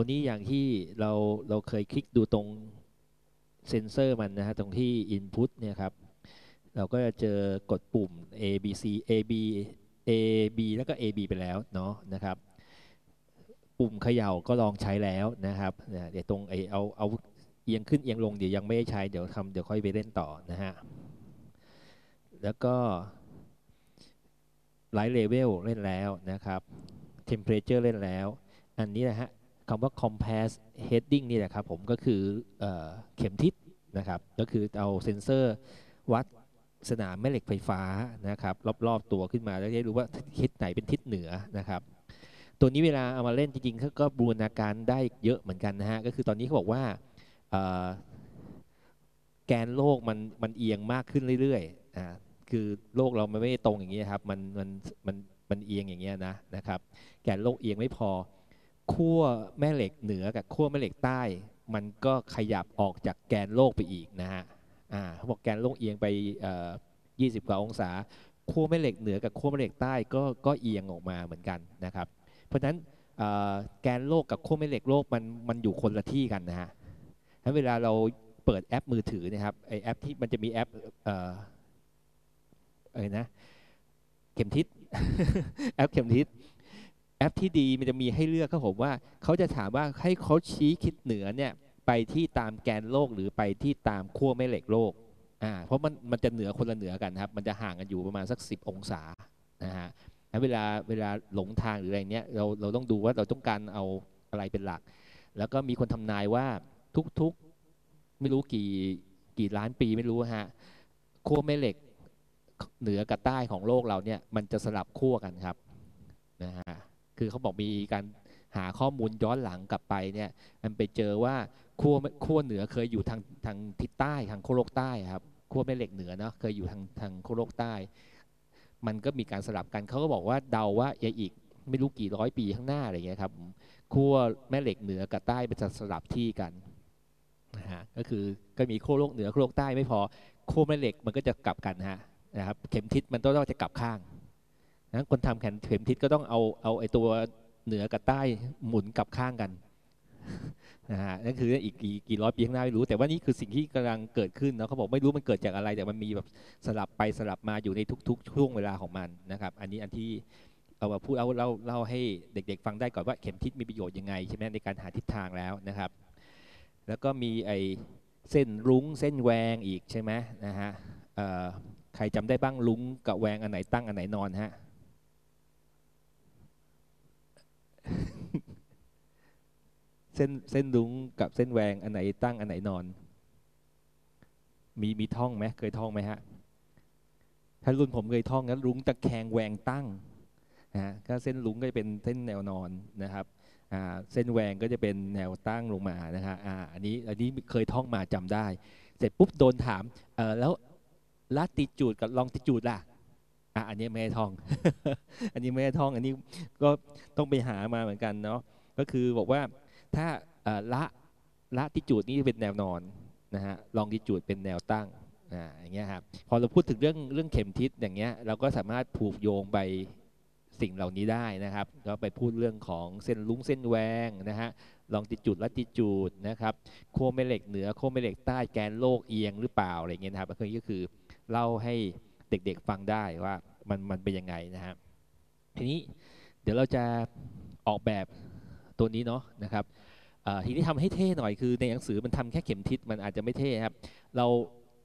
ตัวนี้อย่างที่เราเคยคลิกดูตรงเซนเซอร์มันนะฮะตรงที่ Input เนี่ยครับเราก็จะเจอกดปุ่ม A B C A B A B แล้วก็ A B ไปแล้วเนาะนะครับปุ่มเขย่าก็ลองใช้แล้วนะครับเดี๋ยวตรงเอาเอียงขึ้นเอียงลงเดี๋ยวยังไม่ได้ใช้เดี๋ยวค่อยไปเล่นต่อนะฮะแล้วก็ไลท์เลเวลเล่นแล้วนะครับเทมเพลเจอร์เล่นแล้วอันนี้นะฮะคำว่า compass heading นี่แหละครับผมก็คือเข็มทิศนะครับก็คือเอาเซ็นเซอร์วัดสนามแม่เหล็กไฟฟ้านะครับรอบๆตัวขึ้นมาแล้วจะรู้ว่าทิศไหนเป็นทิศเหนือนะครับตัวนี้เวลาเอามาเล่นจริงๆก็บูรณาการได้เยอะเหมือนกันนะฮะก็คือตอนนี้เขาบอกว่าแกนโลกมันเอียงมากขึ้นเรื่อยๆคือโลกเรามันไม่ตรงอย่างนี้ครับมันเอียงอย่างเงี้ยนะครับแกนโลกเอียงไม่พอขั้วแม่เหล็กเหนือกับขั้วแม่เหล็กใต้มันก็ขยับออกจากแกนโลกไปอีกนะฮะเขาบอกแกนโลกเอียงไป20กว่าองศาขั้วแม่เหล็กเหนือกับขั้วแม่เหล็กใต้ก็เอียงออกมาเหมือนกันนะครับเพราะฉะนั้นแกนโลกกับขั้วแม่เหล็กโลกมันอยู่คนละที่กันนะฮะเวลาเราเปิดแอปมือถือนะครับไอแอปที่มันจะมีแอปนะเข็มทิศ แอปเข็มทิศแอปที่ดีมันจะมีให้เลือกครับผมว่าเขาจะถามว่าให้เขาชี้ทิศเหนือเนี่ยไปที่ตามแกนโลกหรือไปที่ตามขั้วแม่เหล็กโลกเพราะมันจะเหนือคนละเหนือกันครับมันจะห่างกันอยู่ประมาณสัก10องศานะฮะแล้วเวลาหลงทางหรืออะไรเนี้ยเราต้องดูว่าเราต้องการเอาอะไรเป็นหลักแล้วก็มีคนทำนายว่าทุกๆไม่รู้กี่ล้านปีไม่รู้ฮะขั้วแม่เหล็กเหนือกับใต้ของโลกเราเนี่ยมันจะสลับขั้วกันครับนะฮะคือเขาบอกมีการหาข้อมูลย้อนหลังกลับไปเนี่ยมันไปเจอว่าขั้วเหนือเคยอยู่ทางทิศใต้ทางขั้วโลกใต้ครับขั้วแม่เหล็กเหนือเนาะเคยอยู่ทางขั้วโลกใต้มันก็มีการสลับกันเขาก็บอกว่าเดาว่าอีกไม่รู้กี่ร้อยปีข้างหน้าอะไรเงี้ยครับขั้วแม่เหล็กเหนือกับใต้มันจะสลับที่กันนะฮะก็คือก็มีขั้วโลกเหนือขั้วโลกใต้ไม่พอขั้วแม่เหล็กมันก็จะกลับกันฮะนะครับเข็มทิศมันต้องจะกลับข้างนะคนทำเข็มทิศก็ต้องเอาไอ้ตัวเหนือกับใต้หมุนกลับข้างกันนะฮะนั่นคืออีกกี่ร้อยปีข้างหน้าไม่รู้แต่ว่านี่คือสิ่งที่กำลังเกิดขึ้นนะเขาบอกไม่รู้มันเกิดจากอะไรแต่มันมีแบบสลับไปสลับมาอยู่ในทุกๆช่วงเวลาของมันนะครับอันนี้อันที่เอามาพูดเล่าให้เด็กๆฟังได้ก่อนว่าเข็มทิศมีประโยชน์ยังไงใช่ไหมในการหาทิศทางแล้วนะครับแล้วก็มีไอ้เส้นรุ้งเส้นแหวงอีกใช่ไหมนะฮะใครจำได้บ้างรุ้งกับแหวงอันไหนตั้งอันไหนนอนฮะ เส้นรุ้งกับเส้นแหวงอันไหนตั้งอันไหนนอนมีท่องไหมเคยท่องไหมฮะถ้ารุ่นผมเคยท่องงั้นรุ้งตะแคงแหวงตั้งนะฮะก็เส้นรุ้งก็จะเป็นเส้นแนวนอนนะครับเส้นแหวงก็จะเป็นแนวตั้งลงมานะฮะอันนี้เคยท่องมาจำได้เสร็จปุ๊บโดนถามแล้วLatitudeกับLongitudeล่ะอันนี้ไม่ได้ท่อง อันนี้ไม่ได้ท่องอันนี้ก็ต้องไปหามาเหมือนกันเนาะก็คือบอกว่าถ้าLatitudeนี่เป็นแนวนอนนะฮะLongitudeเป็นแนวตั้งอย่างเงี้ยครับพอเราพูดถึงเรื่องเข็มทิศอย่างเงี้ยเราก็สามารถผูกโยงไปสิ่งเหล่านี้ได้นะครับก็ไปพูดเรื่องของเส้นรุ้งเส้นแหวงนะฮะLongitude Latitudeนะครับขั้วแม่เหล็กเหนือขั้วแม่เหล็กใต้แกนโลกเอียงหรือเปล่าอะไรเงี้ยนะครับก็คือเล่าให้เด็กๆฟังได้ว่ามันเป็นยังไงนะครับทีนี้เดี๋ยวเราจะออกแบบตัวนี้เนาะนะครับทีนี้ทำให้เท่หน่อยคือในหนังสือมันทำแค่เข็มทิศมันอาจจะไม่เท่ครับเร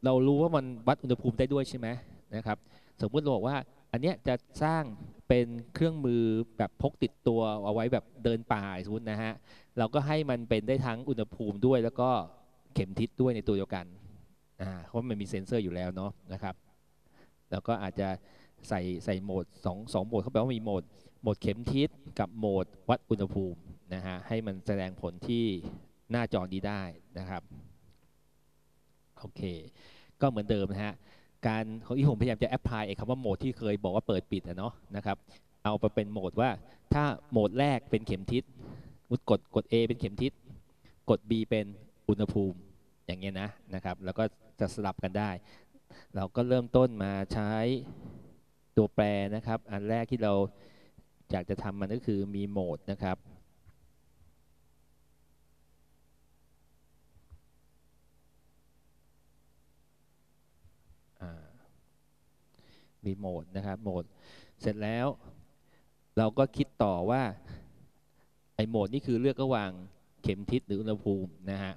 ารู้ว่ามันวัดอุณหภูมิได้ด้วยใช่ไหมนะครับสมมุติเราบอกว่าอันเนี้ยจะสร้างเป็นเครื่องมือแบบพกติดตัวเอาไว้แบบเดินป่าสมมตินะฮะเราก็ให้มันเป็นได้ทั้งอุณหภูมิด้วยแล้วก็เข็มทิศด้วยในตัวเดียวกันเพราะมันมีเซ็นเซอร์อยู่แล้วเนาะนะครับแล้วก็อาจจะใส่โหมด2โหมดเขาแปลว่ามีโหมดเข็มทิศกับโหมดวัดอุณหภูมินะฮะให้มันแสดงผลที่หน้าจอนี้ได้นะครับโอเคก็เหมือนเดิมนะฮะการของที่ผมพยายามจะแอพพลายคำว่าโหมดที่เคยบอกว่าเปิดปิดนะเนาะนะครับเอาไปเป็นโหมดว่าถ้าโหมดแรกเป็นเข็มทิศมุดกด A เป็นเข็มทิศกด B เป็นอุณหภูมิอย่างเงี้ยนะครับแล้วก็จะสลับกันได้เราก็เริ่มต้นมาใช้ตัวแปรนะครับอันแรกที่เราอยากจะทำมันก็คือมีโหมดนะครับ มีโหมดนะครับโหมดเสร็จแล้วเราก็คิดต่อว่าไอโหมดนี่คือเลือกระหว่างเข็มทิศหรืออุณหภูมินะฮะ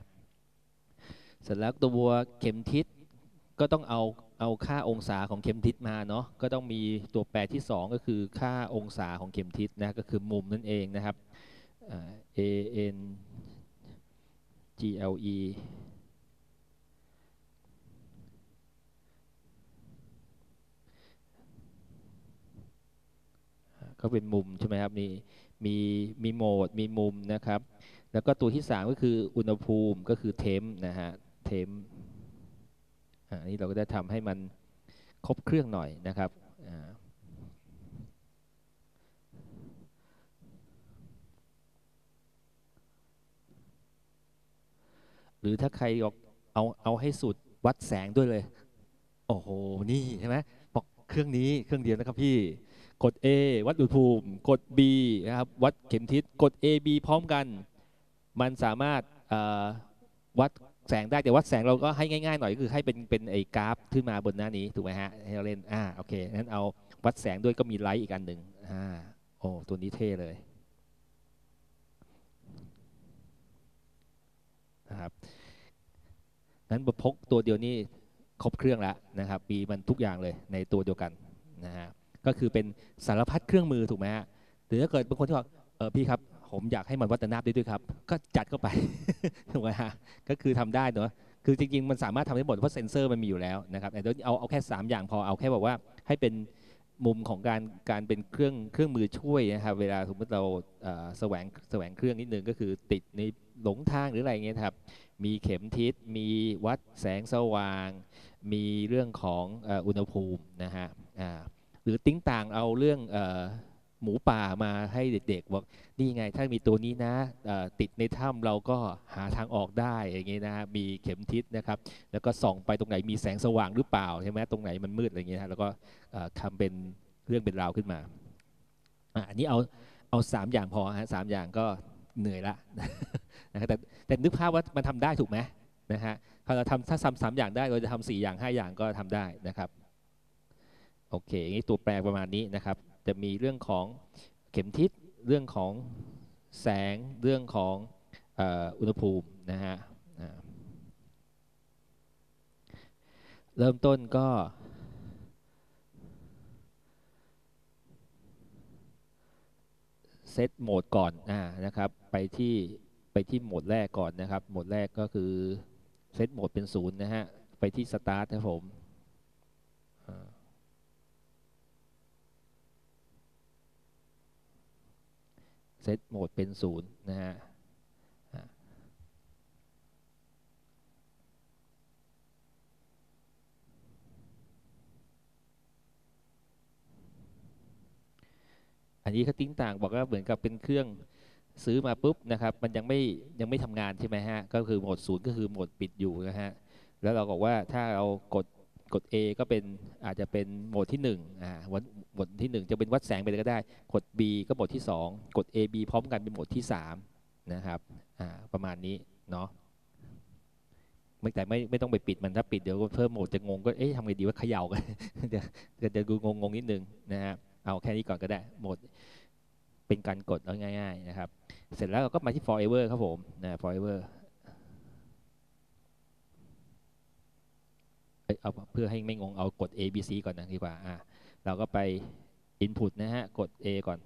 เสร็จแล้วตัวเข็มทิศก็ต้องเอาค่าองศาของเข็มทิศมาเนาะก็ต้องมีตัวแปรที่2ก็คือค่าองศาของเข็มทิศนะก็คือมุมนั่นเองนะครับ ANGLE ก็เป็นมุมใช่ไหมครับนี่มีโหมดมีมุมนะครับแล้วก็ตัวที่3ก็คืออุณหภูมิก็คือเทมนะฮะเทมนี่เราก็จะทำให้มันครบเครื่องหน่อยนะครับหรือถ้าใครเอาให้สุดวัดแสงด้วยเลยโอ้โหนี่ใช่ไหมบอกเครื่องนี้เครื่องเดียวนะครับพี่กด A วัดอุณหภูมิกด B นะครับวัดเข็มทิศกด A B พร้อมกันมันสามารถวัดแสงได้แต่วัดแสงเราก็ให้ง่ายๆหน่อยคือให้เป็นไอ้กราฟขึ้นมาบนหน้านี้ถูกไหมฮะให้เราเล่นโอเคงั้นเอาวัดแสงด้วยก็มีไลท์อีกอันหนึ่งโอ้ตัวนี้เท่เลยนะครับงั้นพกตัวเดียวนี่ครบเครื่องแล้วนะครับมีมันทุกอย่างเลยในตัวเดียวกันนะฮะก็คือเป็นสารพัดเครื่องมือถูกไหมฮะหรือถ้าเกิดบางคนที่บอกพี่ครับผมอยากให้มันวัดระนาบได้ด้วยครับก็จัดเข้าไปถูกไหมฮะก็คือทำได้เนอะคือจริงๆมันสามารถทำได้หมดเพราะเซ็นเซอร์มันมีอยู่แล้วนะครับแต่เอาแค่3อย่างพอเอาแค่บอกว่าให้เป็นมุมของการเป็นเครื่องมือช่วยนะครับเวลาสมมติเราแสวงเครื่องนิดนึงก็คือติดในหลงทางหรืออะไรเงี้ยครับมีเข็มทิศมีวัดแสงสว่างมีเรื่องของอุณหภูมินะฮะหรือติ้งต่างเอาเรื่องหมูป่ามาให้เด็กๆบอกนี่ไงถ้ามีตัวนี้นะติดในถ้ำเราก็หาทางออกได้อย่างงี้นะมีเข็มทิศนะครับแล้วก็ส่องไปตรงไหนมีแสงสว่างหรือเปล่าใช่ไหมตรงไหนมันมืดอะไรอย่างเงี้ยแล้วก็ทำเป็นเรื่องเป็นราวขึ้นมาอันนี้เอา3อย่างพอฮะ3อย่างก็เหนื่อยละ แต่นึกภาพว่ามันทำได้ถูกไหมนะฮะถ้าเราทำ3อย่างได้เราจะทำ4อย่าง5อย่างก็ทำได้นะครับโอเคงี้ตัวแปรประมาณนี้นะครับจะมีเรื่องของเข็มทิศเรื่องของแสงเรื่องของอุณหภูมินะฮะเริ่มต้นก็เซตโหมดก่อนนะครับไปที่โหมดแรกก่อนนะครับโหมดแรกก็คือเซตโหมดเป็น0นะฮะไปที่สตาร์ทครับผมเซตโหมดเป็น0นะฮะอันนี้ก็ติ้งต่างบอกว่าเหมือนกับเป็นเครื่องซื้อมาปุ๊บนะครับมันยังไม่ทำงานใช่ไหมฮะก็คือโหมด0ก็คือโหมดปิดอยู่นะฮะแล้วเราบอกว่าถ้าเรากด A ก็เป็นอาจจะเป็นโหมดที่1โหมดที่1จะเป็นวัดแสงไปเลยก็ได้กด B ก็โหมดที่2กด A B พร้อมกันเป็นโหมดที่3นะครับประมาณนี้เนาะแต่ไม่ต้องไปปิดมันถ้าปิดเดี๋ยวเพิ่มโหมดจะงงก็เอ๊ะทำไงดีว่าเขย่ากันจะดูงงนิดนึงนะฮะเอาแค่นี้ก่อนก็ได้โหมดเป็นการกดแล้วง่ายๆนะครับเสร็จแล้วเราก็มาที่ forever ครับผมนะ foreverเอาเพื่อให้ไม่งงเอากด A B C ก่อนนะดีกว่าเราก็ไป Input นะฮะกด A ก่อน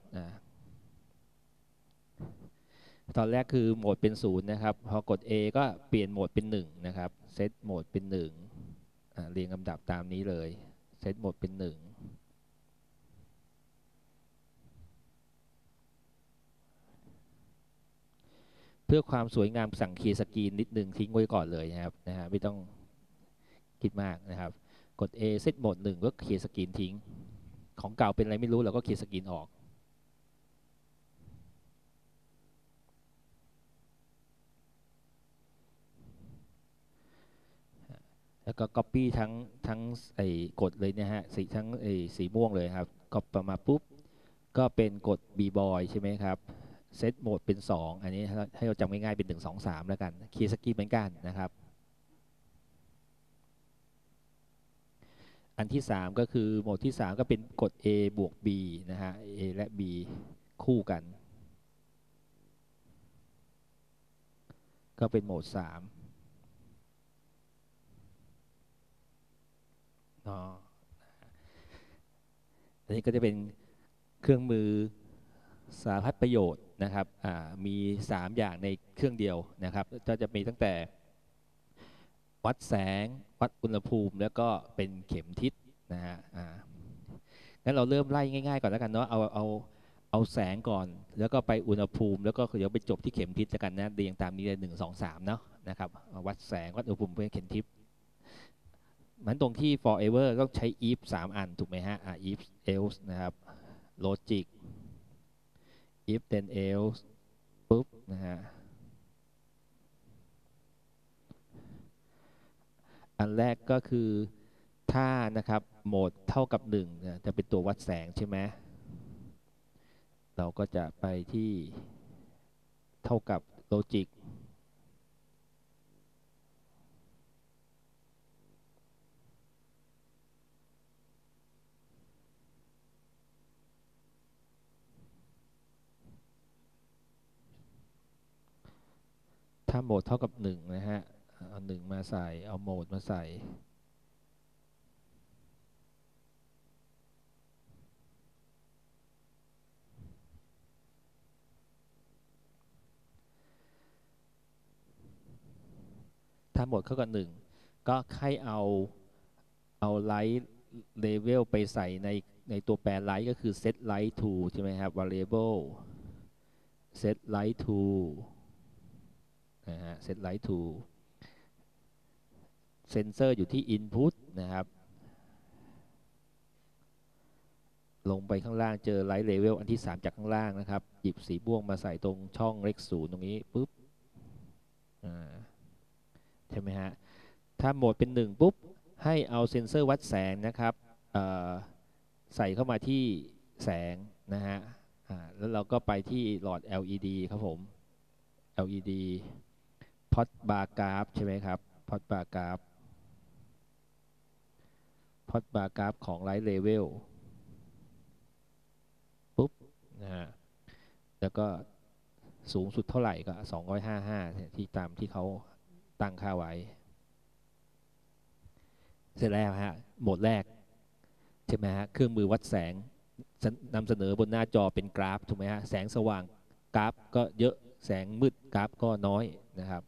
ตอนแรกคือโหมดเป็น0นะครับพอกด A ก็เปลี่ยนโหมดเป็น1นะครับเซตโหมดเป็น1เรียงลำดับตามนี้เลยเซตโหมดเป็น1เพื่อความสวยงามสั่งเคลียร์สกรีนนิดนึงทิ้งไว้ก่อนเลยนะครับไม่ต้องคิดมากนะครับกด A เซตโหมด1ก็เคลียร์สกรีนทิ้งของเก่าเป็นอะไรไม่รู้เราก็เคลียร์สกรีนออกแล้วก็ Copy ทั้งไอ้กดเลยนะฮะสีทั้งไอ้สีม่วงเลยครับก็ประมาณปุ๊บก็เป็นกด B boy ใช่ไหมครับเซตโหมดเป็น2อันนี้ให้เราจำง่ายๆเป็น1 2 3แล้วกันเคลียร์สกรีนเหมือนกันนะครับ อันที่3ก็คือโหมดที่3ก็เป็นกฎ A บวก B นะฮะ A และ B คู่กันก็เป็นโหมด3อันนี้ก็จะเป็นเครื่องมือสารพัดประโยชน์นะครับมี3อย่างในเครื่องเดียวนะครับก็จะมีตั้งแต่วัดแสงวัดอุณหภูมิแล้วก็เป็นเข็มทิศนะฮะงั้นเราเริ่มไล่ง่ายๆก่อนแล้วกันเนาะเอาแสงก่อนแล้วก็ไปอุณหภูมิแล้วก็เดี๋ยวไปจบที่เข็มทิศแล้วกันนะเรียงตามนี้เลย1 2 3เนาะนะครับวัดแสงวัดอุณหภูมิเป็นเข็มทิศมันตรงที่ forever ต้องใช้ if 3 อันถูกไหมฮะif else นะครับ logic if then else ปุ๊บนะฮะอันแรกก็คือถ้านะครับโหมดเท่ากับ1จะเป็นตัววัดแสงใช่ไหมเราก็จะไปที่เท่ากับโลจิกถ้าโหมดเท่ากับ1นะฮะเอา1มาใส่เอาโหมดมาใส่ถ้าโหมดเข้ากับ1ก็ให้เอาไลท์เลเวลไปใส่ในตัวแปรไลท์ก็คือ set light to ใช่ไหมครับ variable set light to นะฮะ set light toเซนเซอร์อยู่ที่ Input นะครับลงไปข้างล่างเจอ Light Level อันที่3จากข้างล่างนะครับหยิบสีม่วงมาใส่ตรงช่องเลข0ตรงนี้ปุ๊บใช่ไหมฮะถ้าโหมดเป็น1ปุ๊บให้เอาเซนเซอร์วัดแสงนะครับใส่เข้ามาที่แสงนะฮะแล้วเราก็ไปที่หลอด LED ครับผม LED Pot Bar Graph ใช่ไหมครับ Pot Bar Graphพอดบาร์กราฟของไลท์เลเวลปุ๊บนะฮะแล้วก็สูงสุดเท่าไหร่ก็255ที่ตามที่เขาตั้งค่าไว้เสร็จแล้วฮะโหมดแรกใช่ไหมฮะเครื่องมือวัดแสงนำเสนอบนหน้าจอเป็นกราฟถูกไหมฮะแสงสว่างกราฟก็เยอะแสงมืดกราฟก็น้อยนะครับ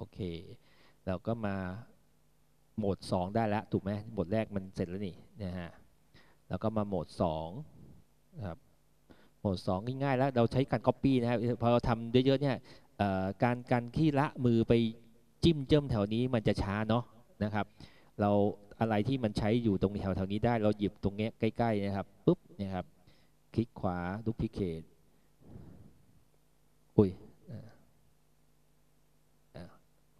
โอเคเราก็มาโหมด2ได้แล้วถูกไหมโหมดแรกมันเสร็จแล้วนี่นะฮะแล้วก็มาโหมด2ครับโหมด2ง่ายๆแล้วเราใช้การ Copy นะครับพอเราทำเยอะๆเนี่ยการที่ละมือไปจิ้มเจิ้มแถวนี้มันจะช้าเนาะนะครับเราอะไรที่มันใช้อยู่ตรงแถวนี้ได้เราหยิบตรงเนี้ยใกล้ๆนะครับปุ๊บนะครับคลิกขวา Duplicate อุ้ย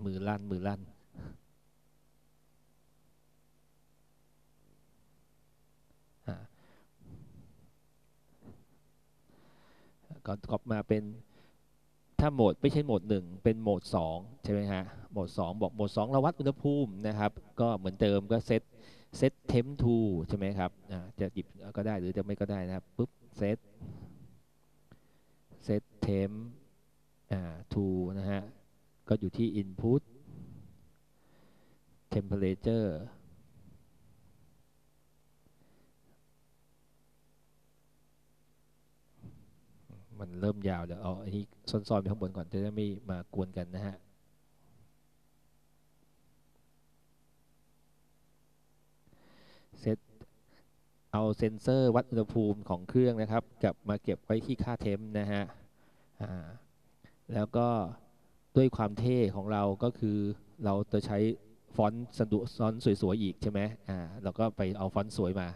มือลั่นก็กลับมาเป็นถ้าโหมดไม่ใช่โหมด1เป็นโหมด2ใช่ไหมฮะโหมด2บอกโหมด2เราวัดอุณหภูมินะครับก็เหมือนเดิมก็เซตเทมทูใช่ไหมครับจะหยิบก็ได้หรือจะไม่ก็ได้นะครับปุ๊บเซตเทมทูนะฮะก็อยู่ที่ Input Temperature มันเริ่มยาวเดี๋ยวเอาอันนี้ซ่อนๆไปข้างบนก่อนจะได้ไม่มากวนกันนะฮะเซตเอาเซนเซอร์วัดอุณหภูมิของเครื่องนะครับกลับมาเก็บไว้ที่ค่าเทมนะฮะแล้วก็ด้วยความเท่ของเราก็คือเราจะใช้ฟอนต์สะดุซ้อนสวยๆอีกใช่ไหมเราก็ไปเอาฟอนต์สวยมา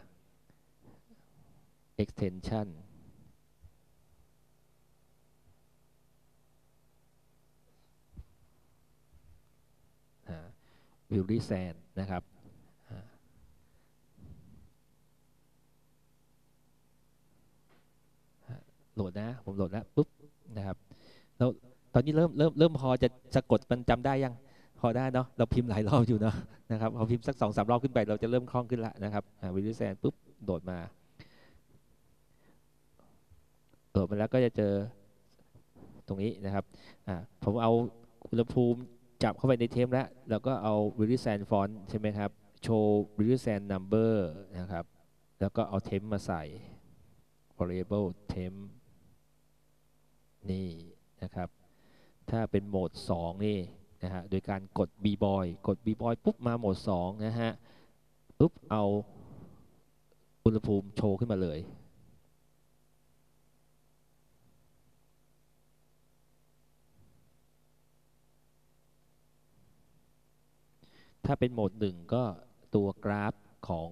extension วิลลี่แซนนะครับโหลดนะผมโหลดแล้วปุ๊บนะครับแล้วตอนนี้เริ่มพอจะสะกดมันจำได้ยังพอได้เนาะเราพิมพ์หลายรอบอยู่เนาะนะครับพอพิมพ์สัก 2-3 รอบขึ้นไปเราจะเริ่มคล่องขึ้นละนะครับวิลลี่แซนปุ๊บโหลดมาโหลดมาแล้วก็จะเจอตรงนี้นะครับผมเอาอุณหภูมิจับเข้าไปในเทมแล้วเราก็เอา Willy Sand Font ใช่ไหมครับโชว์ Willy Sand Number นะครับแล้วก็เอาเทมมาใส่ Variable Temp นี่นะครับถ้าเป็นโหมด2นี่นะฮะโดยการกด B-boy ปุ๊บมาโหมด2นะฮะปุ๊บเอาอุณหภูมิโชว์ขึ้นมาเลยถ้าเป็นโหมด1ก็ตัวกราฟของ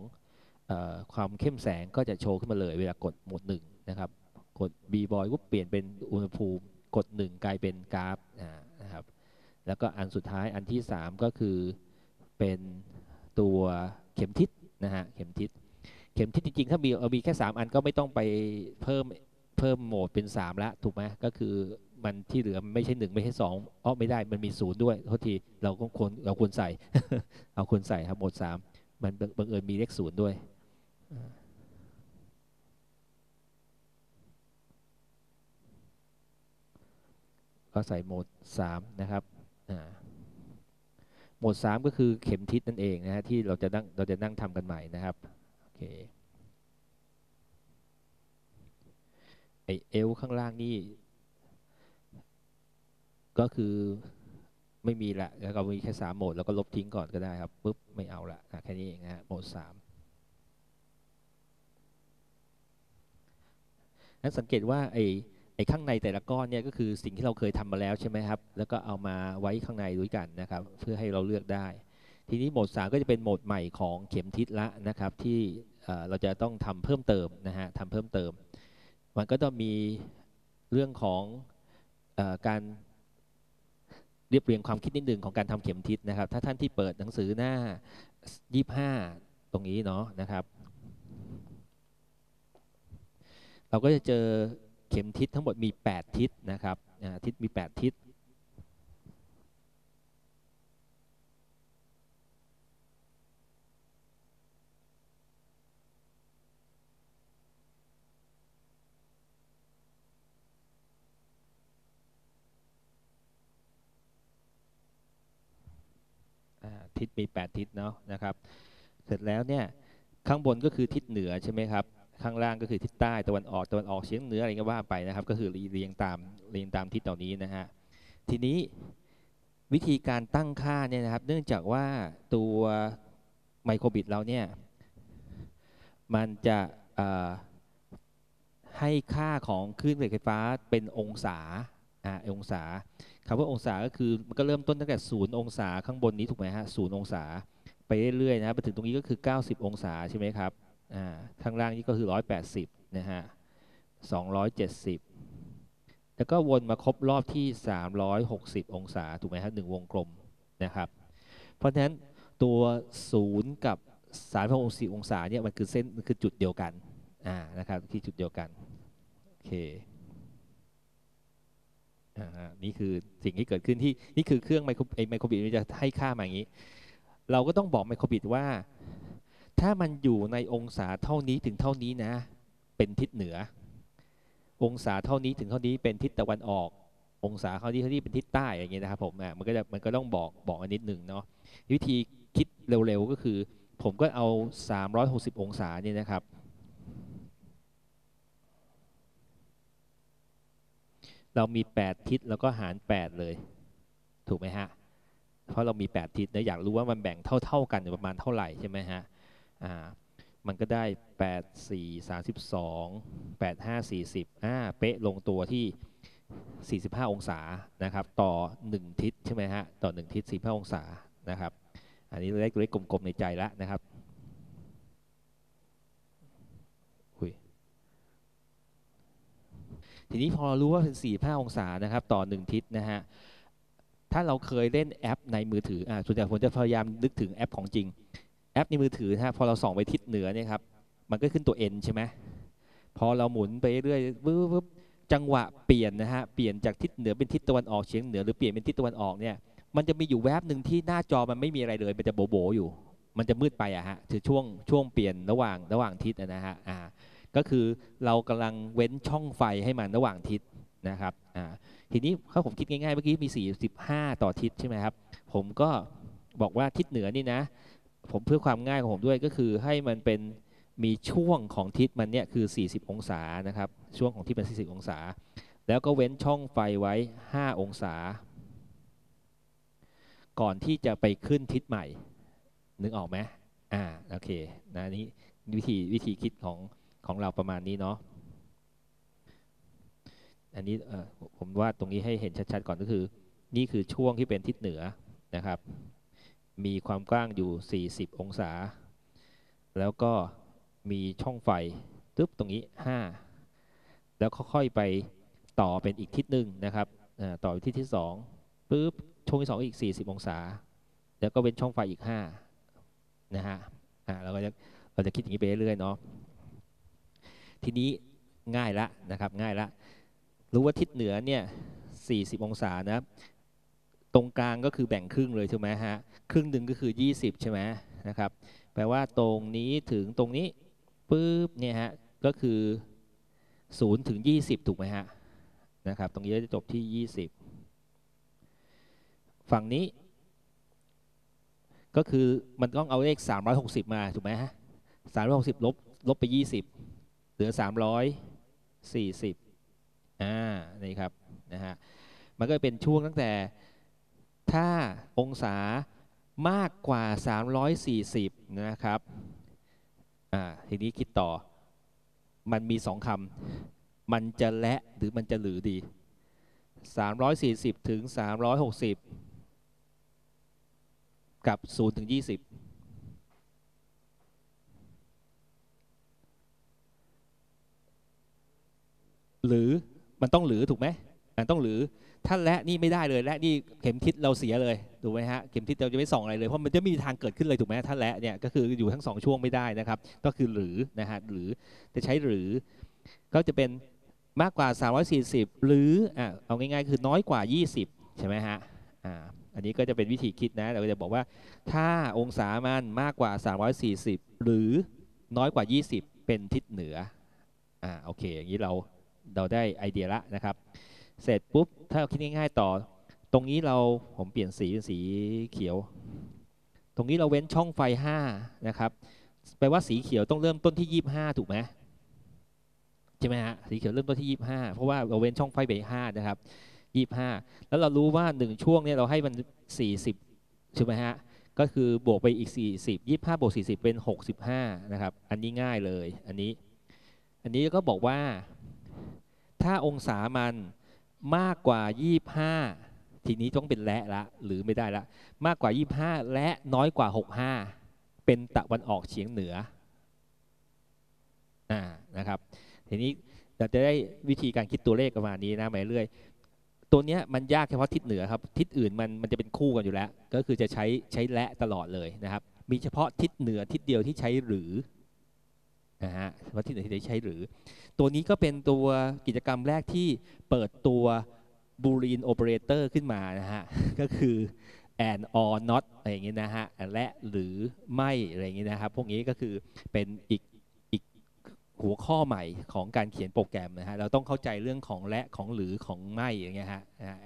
ความเข้มแสงก็จะโชว์ขึ้นมาเลยเวลากดโหมด1นะครับกด B-boy ก็เปลี่ยนเป็นอุณหภูมิกด1กลายเป็นกราฟนะครับแล้วก็อันสุดท้ายอันที่3ก็คือเป็นตัวเข็มทิศนะฮะเข็มทิศจริงๆถ้ามีแค่3อันก็ไม่ต้องไปเพิ่มโหมดเป็น3ละถูกไหมก็คือมันที่เหลือไม่ใช่1ไม่ใช่2ไม่ได้มันมี0ด้วยโทษทีเราควรใส่ เอาควรใส่ครับโหมด3มันบังเอิญมีเลข0ด้วยก็ใส่โหมด3นะครับโหมด3ก็คือเข็มทิศนั่นเองนะฮะที่เราจะนั่งทำกันใหม่นะครับโอเคไอเอลข้างล่างนี่ก็คือไม่มีละแล้วก็มีแค่3โหมดแล้วก็ลบทิ้งก่อนก็ได้ครับปุ๊บไม่เอาละแค่นี้เองนะโหมด3นั้นสังเกตว่าไอ้ข้างในแต่ละก้อนเนี่ยก็คือสิ่งที่เราเคยทำมาแล้วใช่ไหมครับแล้วก็เอามาไว้ข้างในด้วยกันนะครับเพื่อให้เราเลือกได้ทีนี้โหมด3ก็จะเป็นโหมดใหม่ของเข็มทิศละนะครับที่เราจะต้องทำเพิ่มเติมนะฮะทำเพิ่มเติมมันก็ต้องมีเรื่องของการเรียบเรียงความคิดนิดหนึ่งของการทำเข็มทิศนะครับถ้าท่านที่เปิดหนังสือหน้า25ตรงนี้เนาะนะครับเราก็จะเจอเข็มทิศทั้งหมดมี8ทิศนะครับทิศมี8ทิศมี8ทิศเนาะนะครับเสร็จแล้วเนี่ยข้างบนก็คือทิศเหนือใช่ไหมครับข้างล่างก็คือทิศใต้ตะวันออกเฉียงเหนืออะไรก็ว่าไปนะครับก็คือเรียงตามทิศเหล่านี้นะฮะทีนี้วิธีการตั้งค่าเนี่ยนะครับเนื่องจากว่าตัวไมโครบิตเราเนี่ยมันจะให้ค่าของคลื่นไฟฟ้าเป็นองศาองศาคำว่าองศาก็คือมันก็เริ่มต้นตั้งแต่0องศาข้างบนนี้ถูกไหมฮะ0องศาไปเรื่อยๆนะไปถึงตรงนี้ก็คือ90องศาใช่ไหมครับข้างล่างนี้ก็คือ180นะฮะ270แล้วก็วนมาครบรอบที่360องศาถูกไหมฮะ1วงกลมนะครับเพราะฉะนั้นตัว0กับ360องศาเนี่ยมันคือเส้นมันคือจุดเดียวกันนะครับที่จุดเดียวกันโอเคนี่คือสิ่งที่เกิดขึ้นที่นี่คือเครื่องไมโครบิตมันจะให้ค่ามาอย่างนี้เราก็ต้องบอกไมโครบิตว่าถ้ามันอยู่ในองศาเท่านี้ถึงเท่านี้นะเป็นทิศเหนือองศาเท่านี้ถึงเท่านี้เป็นทิศตะวันออกองศาเท่านี้เป็นทิศใต้อย่างเงี้ยนะครับผมมันก็ต้องบอกอันนิดหนึ่งเนาะวิธีคิดเร็วๆก็คือผมก็เอา360องศานี่นะครับเรามี8ทิศแล้วก็หาร8เลยถูกไหมฮะเพราะเรามี8ทิศนะอยากรู้ว่ามันแบ่งเท่ากันประมาณเท่าไหร่ใช่ไหมฮะมันก็ได้8 4 32 8 5 40เป๊ะลงตัวที่45องศานะครับต่อ1ทิศใช่ไหมฮะต่อ1ทิศ45องศานะครับอันนี้เลขกลมๆในใจละนะครับทีนี้พอรู้ว่าเป็น45องศานะครับต่อ1ทิศนะฮะ ถ้าเราเคยเล่นแอปในมือถือส่วนใหญ่ผมจะพยายามนึกถึงแอปของจริงแอปในมือถือนะพอเราส่องไปทิศเหนือเนี่ยครับมันก็ขึ้นตัว N ใช่ไหมพอเราหมุนไปเรื่อยจังหวะเปลี่ยนนะฮะเปลี่ยนจากทิศเหนือเป็นทิศตะวันออกเฉียงเหนือหรือเปลี่ยนเป็นทิศตะวันออกเนี่ยมันจะมีอยู่แวบหนึ่งที่หน้าจอมันไม่มีอะไรเลยมันจะโบโบอยู่มันจะมืดไปอะฮะคือช่วงเปลี่ยนระหว่างทิศนะฮะก็คือเรากำลังเว้นช่องไฟให้มันระหว่างทิศนะครับทีนี้ถ้าผมคิดง่ายๆเมื่อกี้มี45ต่อทิศใช่ไหมครับผมก็บอกว่าทิศเหนือนี่นะผมเพื่อความง่ายของผมด้วยก็คือให้มันเป็นมีช่วงของทิศมันเนี่ยคือ40องศานะครับช่วงของทิศมัน40องศาแล้วก็เว้นช่องไฟไว้5องศาก่อนที่จะไปขึ้นทิศใหม่นึกออกไหมโอเคนะนี่วิธีคิดของเราประมาณนี้เนาะอันนี้ผมวาดตรงนี้ให้เห็นชัดๆก่อนก็คือนี่คือช่วงที่เป็นทิศเหนือนะครับมีความกว้างอยู่40องศาแล้วก็มีช่องไฟตึ๊บตรงนี้5แล้วค่อยๆไปต่อเป็นอีกทิศหนึ่งนะครับต่อที่2ปึ๊บช่วงที่2อีก40องศาแล้วก็เป็นช่องไฟอีก5นะฮะแล้วก็เราจะคิดอย่างนี้ไปเรื่อยๆเนาะทีนี้ง่ายละนะครับง่ายละรู้ว่าทิศเหนือเนี่ย40องศานะตรงกลางก็คือแบ่งครึ่งเลยใช่ไหมฮะครึ่งหนึ่งก็คือ20ใช่ไหมนะครับแปลว่าตรงนี้ถึงตรงนี้ปึ๊บเนี่ยฮะก็คือ0ถึง20ถูกไหมฮะนะครับตรงนี้จะจบที่20ฝั่งนี้ก็คือมันต้องเอาเลข360มาถูกไหมฮะ360ลบไป20เหลือ340นี่ครับนะฮะมันก็เป็นช่วงตั้งแต่ถ้าองศามากกว่า340นะครับทีนี้คิดต่อมันมี2คำมันจะและหรือมันจะหรือดี340ถึง360กับ0ถึง20หรือมันต้องหรือถูกไหมมันต้องหรือถ้าและนี่ไม่ได้เลยและนี่เข็มทิศเราเสียเลยถูกไหมฮะเข็มทิศเราจะไม่ส่องอะไรเลยเพราะมันจะมีทางเกิดขึ้นเลยถูกไหมถ้าและเนี่ยก็คืออยู่ทั้ง2ช่วงไม่ได้นะครับก็คือหรือนะฮะหรือจะใช้หรือก็จะเป็นมากกว่า340หรือเอาง่ายๆคือน้อยกว่า20ใช่ไหมฮะอันนี้ก็จะเป็นวิธีคิดนะเราจะบอกว่าถ้าองศามันมากกว่า340หรือน้อยกว่า20เป็นทิศเหนือโอเคอย่างนี้เราได้ไอเดียละนะครับเสร็จปุ๊บถ้าเราคิดง่ายๆต่อตรงนี้ผมเปลี่ยนสีเป็นสีเขียวตรงนี้เราเว้นช่องไฟ5นะครับแปลว่าสีเขียวต้องเริ่มต้นที่25ถูกไหมใช่ไหมฮะสีเขียวเริ่มต้นที่25เพราะว่าเราเว้นช่องไฟไป5นะครับ25แล้วเรารู้ว่า1ช่วงเนี่ยเราให้มัน40ใช่ไหมฮะก็คือบวกไปอีก40 25บวก40เป็น65นะครับอันนี้ง่ายเลยอันนี้ก็บอกว่าถ้าองศามันมากกว่า25ทีนี้ต้องเป็นและละหรือไม่ได้ละมากกว่า25และน้อยกว่า65เป็นตะวันออกเฉียงเหนือนะครับทีนี้เราจะได้วิธีการคิดตัวเลขประมาณนี้นะไปเรื่อยตัวเนี้ยมันยากเฉพาะทิศเหนือครับทิศอื่นมันจะเป็นคู่กันอยู่แล้วก็คือจะใช้และตลอดเลยนะครับมีเฉพาะทิศเหนือทิศเดียวที่ใช้หรือนะฮะเฉพาะทิศเหนือที่ใช้หรือตัวนี้ก็เป็นตัวกิจกรรมแรกที่เปิดตัวบูลีนโอเปอเรเตอร์ขึ้นมานะฮะก็คือ and or not อะไรอย่างเงี้ยนะฮะและหรือไม่อะไรอย่างเงี้ยนะครับพวกนี้ก็คือเป็นอีกหัวข้อใหม่ของการเขียนโปรแกรมนะฮะเราต้องเข้าใจเรื่องของและของหรือของไม่อย่างเงี้ยฮะ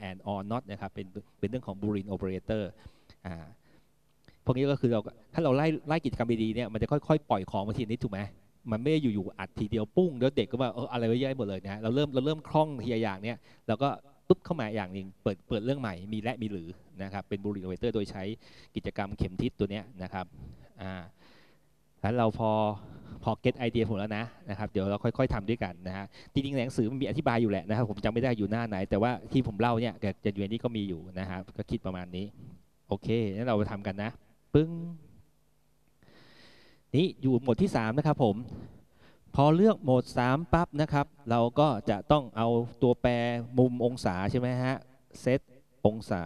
and or not นะครับเป็นเรื่องของบูลีนโอเปอเรเตอร์พวกนี้ก็คือเราถ้าเราไล่กิจกรรมดีๆเนี่ยมันจะค่อยๆปล่อยของมาทีนี้ถูกไหมมันไม่ได้อยู่ๆอัดทีเดียวปุ้งแล้วเด็กก็ว่าอะไรไว้เยอะหมดเลยนะเราเริ่มคล่องทีละอย่างเนี้ยเราก็ปุ๊บเข้ามาอย่างหนึ่งเปิดเรื่องใหม่มีและมีหรือนะครับเป็นบูลีนโอเปอเรเตอร์โดยใช้กิจกรรมเข็มทิศตัวเนี้ยนะครับแล้วเราพอเก็ตไอเดียผมแล้วนะครับเดี๋ยวเราค่อยๆทำด้วยกันนะฮะจริงๆหนังสือมันมีอธิบายอยู่แหละนะครับผมจำไม่ได้อยู่หน้าไหนแต่ว่าที่ผมเล่าเนี่ยจะอยู่ในนี้ก็มีอยู่นะครับก็คิดประมาณนี้โอเคงั้นเราไปทำกันนะปึ้งนี่อยู่หมวดที่3นะครับผมพอเลือกหมวด3ปั๊บนะครับเราก็จะต้องเอาตัวแปรมุมองศาใช่ไหมฮะเซตองศา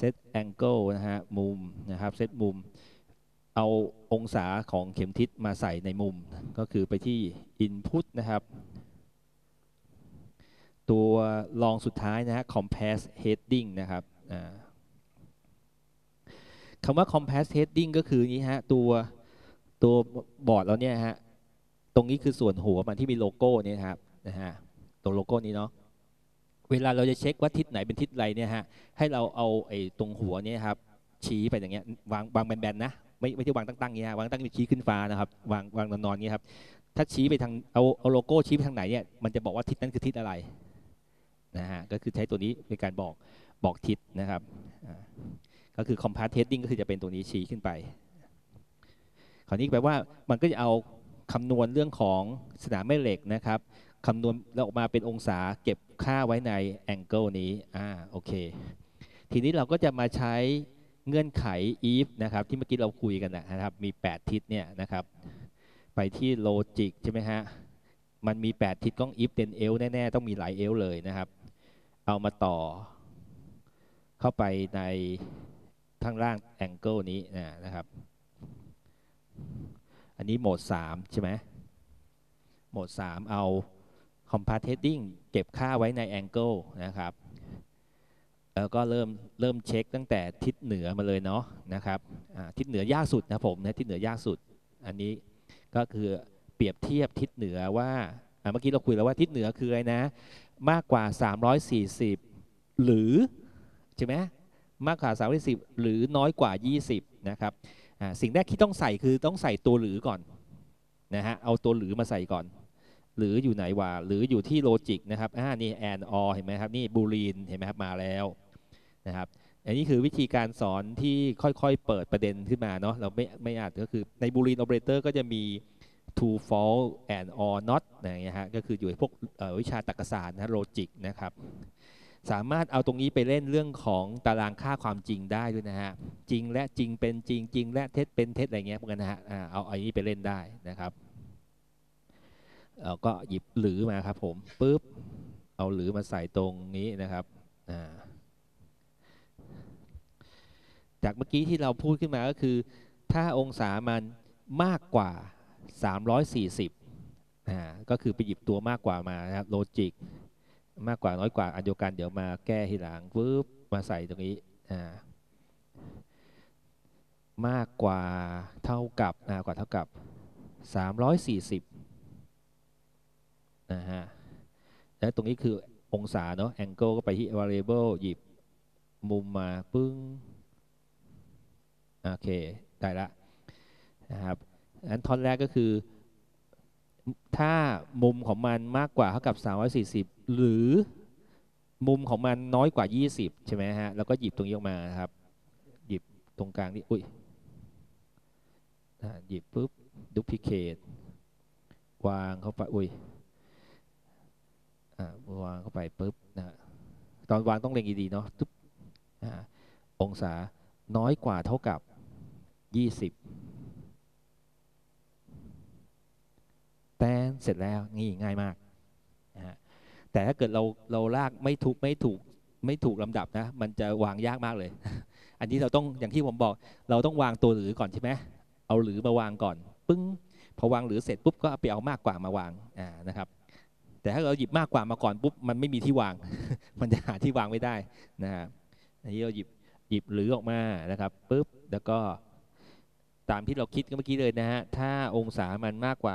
Set Angle นะฮะมุมนะครับเซตมุมเอาองศาของเข็มทิศมาใส่ในมุมก็คือไปที่ Input นะครับตัวรองสุดท้ายนะฮะ Compass Heading นะครับคำว่า Compass Heading ก็คือนี้ฮะตัวบอร์ดเราเนี่ยฮะตรงนี้คือส่วนหัวมันที่มีโลโก้เนี่ยครับนะฮะตรงโลโก้นี้เนาะเวลาเราจะเช็คว่าทิศไหนเป็นทิศอะไรเนี่ยฮะให้เราเอาไอ้ตรงหัวเนี่ยครับชี้ไปอย่างเงี้ยวางแบนๆนะไม่ใช่วางตั้งๆเงี้ยวางตั้งชี้ขึ้นฟ้านะครับวางนอนๆเงี้ยครับถ้าชี้ไปทางเอาโลโก้ชี้ไปทางไหนเนี่ยมันจะบอกว่าทิศนั้นคือทิศอะไรนะฮะก็คือใช้ตัวนี้ในการบอกทิศนะครับก็คือ compass heading ก็คือจะเป็นตัวนี้ชี้ขึ้นไปคราวนี้แปลว่ามันก็จะเอาคำนวณเรื่องของสนามแม่เหล็กนะครับคำนวณแล้วออกมาเป็นองศาเก็บค่าไว้ใน angle นี้โอเคทีนี้เราก็จะมาใช้เงื่อนไข if นะครับที่เมื่อกี้เราคุยกันนะครับมี8ทิศเนี่ยนะครับไปที่ logic ใช่ไหมฮะมันมี8ทิศต้อง if then else แน่ๆต้องมีหลาย else เลยนะครับเอามาต่อเข้าไปในข้างล่าง angle นี้นะครับอันนี้โหมด3ใช่ไหมโหมด3เอา compass heading เก็บค่าไว้ใน angle นะครับแล้วก็เริ่มเช็คตั้งแต่ทิศเหนือมาเลยเนาะนะครับทิศเหนือยากสุดนะผมนะทิศเหนือยากสุดอันนี้ก็คือเปรียบเทียบทิศเหนือว่าเมื่อกี้เราคุยแล้วว่าทิศเหนือคืออะไรนะมากกว่า340หรือใช่ไหมมากกว่า340หรือน้อยกว่า20นะครับสิ่งแรกที่ต้องใส่คือต้องใส่ตัวหรือก่อนนะฮะเอาตัวหรือมาใส่ก่อนหรืออยู่ไหนวะหรืออยู่ที่โลจิกนะครับนี่แอนออเห็นไหมครับนี่บูลีนเห็นไหมครับมาแล้วนะครับอันนี้คือวิธีการสอนที่ค่อยๆเปิดประเด็นขึ้นมาเนาะเราไม่อาจก็คือในบูลีนออเปเรเตอร์ก็จะมี true false and or not อย่างเงี้ยฮะก็คืออยู่ในพวกวิชาตรรกศาสตร์นะโลจิกนะครับสามารถเอาตรงนี้ไปเล่นเรื่องของตารางค่าความจริงได้ด้วยนะฮะจริงและจริงเป็นจริงจริงและเท็จเป็นเท็จอะไรเงี้ยพวกนั้นนะฮะเอาอันนี้ไปเล่นได้นะครับก็หยิบหรือมาครับผมปุ๊บเอาหรือมาใส่ตรงนี้นะครับจากเมื่อกี้ที่เราพูดขึ้นมาก็คือถ้าองศามันมากกว่า340ก็คือไปหยิบตัวมากกว่ามานะครับโลจิกมากกว่าน้อยกว่าอันเดียวกันเดี๋ยวมาแก้ทีหลังปุ๊บมาใส่ตรงนี้มากกว่าเท่ากับ340นะฮะแล้วตรงนี้คือองศาเนาะ angle ก็ไปที่ variable หยิบมุมมาปึ้งโอเคได้ละนะครับอันท่อนแรกก็คือถ้ามุมของมันมากกว่าเท่ากับ340หรือมุมของมันน้อยกว่า20ใช่ไหมฮะแล้วก็หยิบตรงนี้ออกมาครับหยิบตรงกลางนี่หยิบปุ๊บ duplicate วางเข้าไปวางเข้าไปปุ๊บนะตอนวางต้องเล็งดีๆเนาะองศาน้อยกว่าเท่ากับ20เสร็จแล้วนี่ง่ายมากนะฮะแต่ถ้าเกิดเราลากไม่ถูกลำดับนะมันจะวางยากมากเลยอันนี้เราต้องอย่างที่ผมบอกเราต้องวางตัวหรือก่อนใช่ไหมเอาหรือมาวางก่อนปึ้งพอวางหรือเสร็จปุ๊บก็ไปเอามากกว่ามาวางนะครับแต่ถ้าเราหยิบมากกว่ามาก่อนปุ๊บมันไม่มีที่วาง มันจะหาที่วางไม่ได้นะฮะอันนี้เราหยิบหรือออกมานะครับปุ๊บแล้วก็ตามที่เราคิดเมื่อกี้เลยนะฮะถ้าองศามันมากกว่า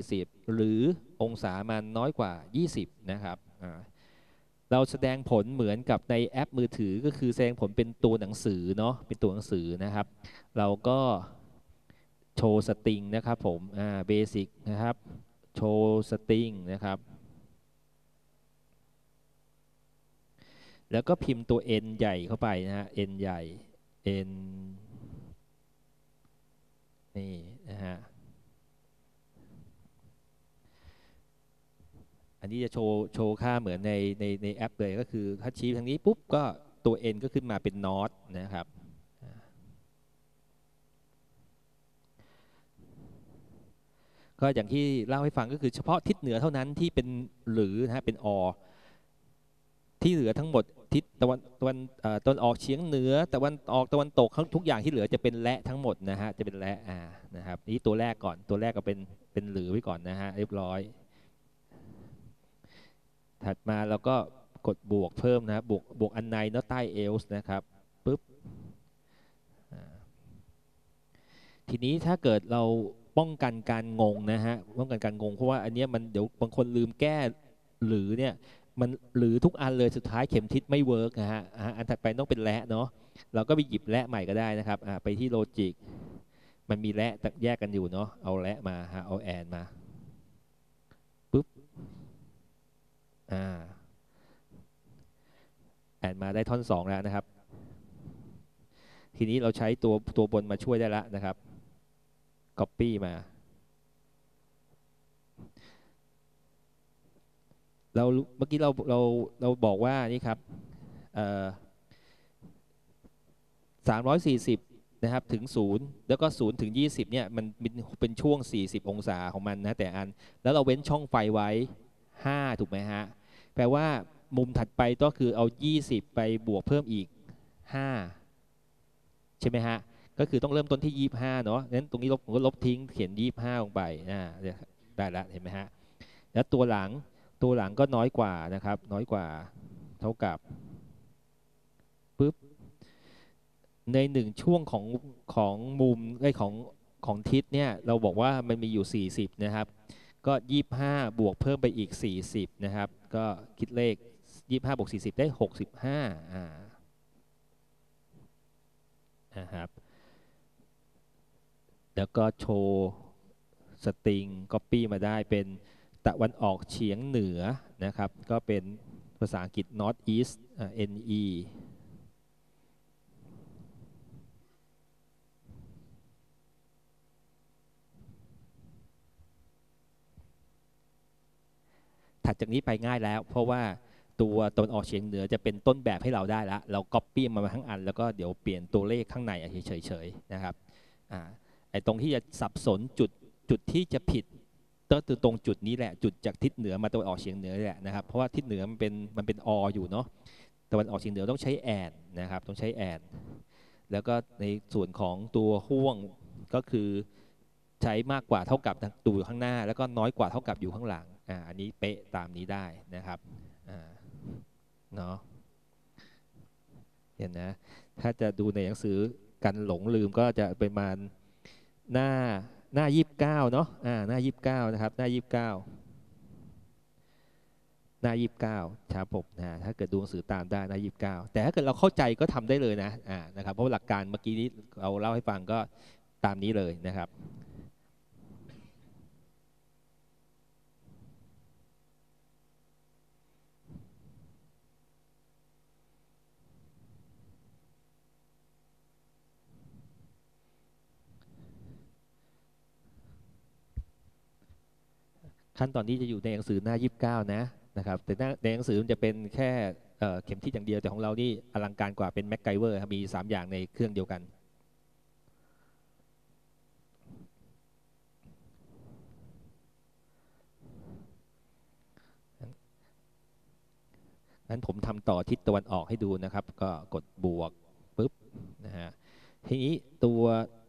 340หรือองศามันน้อยกว่า20นะครับเราแสดงผลเหมือนกับในแอปมือถือก็คือแสดงผลเป็นตัวหนังสือเนาะเป็นตัวหนังสือนะครับเราก็โชว์สตริงนะครับผมเบสิกนะครับโชว์สตริงนะครับแล้วก็พิมพ์ตัว n ใหญ่เข้าไปนะฮะ n ใหญ่ nนี่นะฮะอันนี้จะโชว์ค่าเหมือนในแอปเลยก็คือถ้าชี้ทางนี้ปุ๊บก็ตัว n ก็ขึ้นมาเป็น not นะครับก็อย่างที่เล่าให้ฟังก็คือเฉพาะทิศเหนือเท่านั้นที่เป็นหรือนะฮะเป็น or ที่เหลือทั้งหมดทิศตะวันออกเฉียงเหนือตะวันออกตะวันตกทุกอย่างที่เหลือจะเป็นและทั้งหมดนะฮะจะเป็นและนะครับนี่ตัวแรกก่อนตัวแรกก็เป็นหรือไว้ก่อนนะฮะเรียบร้อยถัดมาเราก็กดบวกเพิ่มนะบวกอันในเนาะใต้เอลส์นะครับปึ๊บทีนี้ถ้าเกิดเราป้องกันการงงนะฮะป้องกันการงงเพราะว่าอันนี้มันเดี๋ยวบางคนลืมแก้หรือเนี่ยมันหรือทุกอันเลยสุดท้ายเข็มทิศไม่เวิร์กนะฮะอันถัดไปต้องเป็นและเนาะเราก็ไปหยิบและใหม่ก็ได้นะครับไปที่โลจิกมันมีและแยกกันอยู่เนาะเอาและมาฮะเอาแอนมาปึ๊บแอนมาได้ท่อน2แล้วนะครับทีนี้เราใช้ตัวบนมาช่วยได้แล้วนะครับ Copy มาเราเมื่อกี้เราบอกว่านี่ครับ340นะครับถึง0แล้วก็0ถึง20เนี่ยมันเป็นช่วง40องศาของมันนะแต่อันแล้วเราเว้นช่องไฟไว้5ถูกไหมฮะแปลว่ามุมถัดไปก็คือเอา20ไปบวกเพิ่มอีก5ใช่ไหมฮะก็คือต้องเริ่มต้นที่25เนาะนั้นตรงนี้ผมก็ลบทิ้งเขียน25ลงไปได้ละเห็นไหมฮะแล้วตัวหลังก็น้อยกว่านะครับน้อยกว่าเท่ากับปึ๊บใน1ช่วงของมุมของทิศเนี่ยเราบอกว่ามันมีอยู่40นะครับก็25บวกเพิ่มไปอีก40นะครับก็คิดเลข25บวก40ได้65นะครับแล้วก็โชว์สตริงก๊อปปี้มาได้เป็นตะวันออกเฉียงเหนือนะครับก็เป็นภาษาอังกฤษ north east NE ถัดจากนี้ไปง่ายแล้วเพราะว่าตัวตนออกเฉียงเหนือจะเป็นต้นแบบให้เราได้แล้วเรา copy มาทั้งอันแล้วก็เดี๋ยวเปลี่ยนตัวเลขข้างในเฉยๆนะครับไอ้ตรงที่จะสับสนจุดที่จะผิดก็คือตรงจุดนี้แหละจุดจากทิศเหนือมาตะวันออกเฉียงเหนือแหละนะครับเพราะว่าทิศเหนือมันเป็นออยู่เนาะตะวันออกเฉียงเหนือต้องใช้แอนนะครับต้องใช้แอนแล้วก็ในส่วนของตัวห่วงก็คือใช้มากกว่าเท่ากับตัวอยู่ข้างหน้าแล้วก็น้อยกว่าเท่ากับอยู่ข้างหลังอันนี้เป๊ะตามนี้ได้นะครับเนาะเห็นนะถ้าจะดูในหนังสือกันหลงลืมก็จะเป็นมาหน้า29เนาะหน้า29นะครับหน้า29ครับผมถ้าเกิดดูหนังสือตามได้หน้า29แต่ถ้าเกิดเราเข้าใจก็ทำได้เลยนะนะครับเพราะหลักการเมื่อกี้นี้เราเล่าให้ฟังก็ตามนี้เลยนะครับขั้นตอนนี้จะอยู่ในหนังสือหน้า29นะครับแต่ในหนังสือมันจะเป็นแค่เข็มทิศอย่างเดียวแต่ของเรานี่อลังการกว่าเป็นแม็กไกเวอร์มี3อย่างในเครื่องเดียวกันงั้นผมทำต่อทิศตะวันออกให้ดูนะครับก็กดบวกปึ๊บนะฮะทีนี้ตัว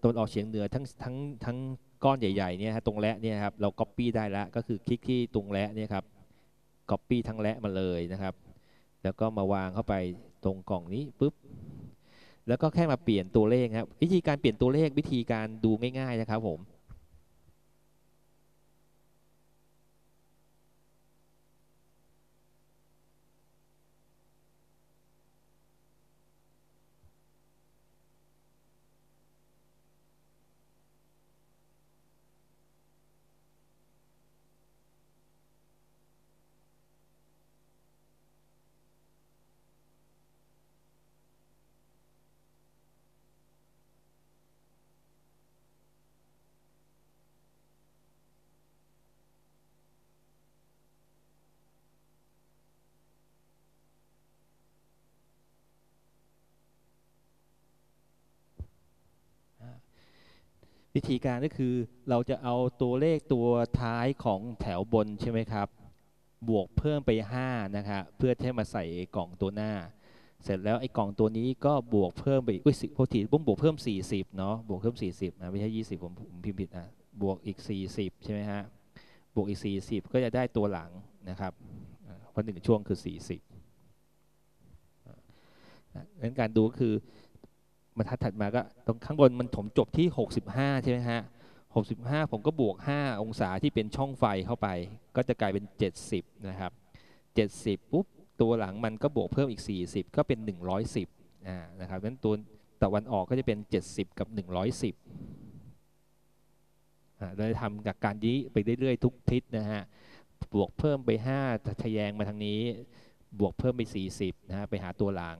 ตะวันออกเฉียงเหนือทั้งก้อนใหญ่ๆเนี่ยฮะตรงและเนี่ยครับเรา Copy ได้ละก็คือคลิกที่ตรงและเนี่ยครับ Copy ทั้งและมาเลยนะครับแล้วก็มาวางเข้าไปตรงกล่องนี้ปุ๊บแล้วก็แค่มาเปลี่ยนตัวเลขครับวิธีการเปลี่ยนตัวเลขวิธีการดูง่ายๆนะครับผมวิธีการก็คือเราจะเอาตัวเลขตัวท้ายของแถวบนใช่ไหมครับ บวกเพิ่มไป5นะคะเพื่อที่มาใส่กล่องตัวหน้าเสร็จแล้วไอ้กล่องตัวนี้ก็บวกเพิ่มไปอีกพอถีปุ๊บบวกเพิ่ม40เนาะบวกเพิ่ม40นะไม่ใช่20ผมพิมพ์ผิดนะบวกอีก40ใช่ไหมฮะบวกอีก40ก็จะได้ตัวหลังนะครับเพราะ1ช่วงคือ40งั้นการดูก็คือบรรทัดถัดมาก็ตรงข้างบนมันถมจบที่65ใช่ไหมฮะ65ผมก็บวก5องศาที่เป็นช่องไฟเข้าไปก็จะกลายเป็น70นะครับ70ปุ๊บตัวหลังมันก็บวกเพิ่มอีก40ก็เป็น110นะครับงั้นตัวตะวันออกก็จะเป็น70กับ110เราจะทำกับการนี้ไปเรื่อยๆทุกทิศนะฮะบวกเพิ่มไป5ทะแยงมาทางนี้บวกเพิ่มไป40นะฮะไปหาตัวหลัง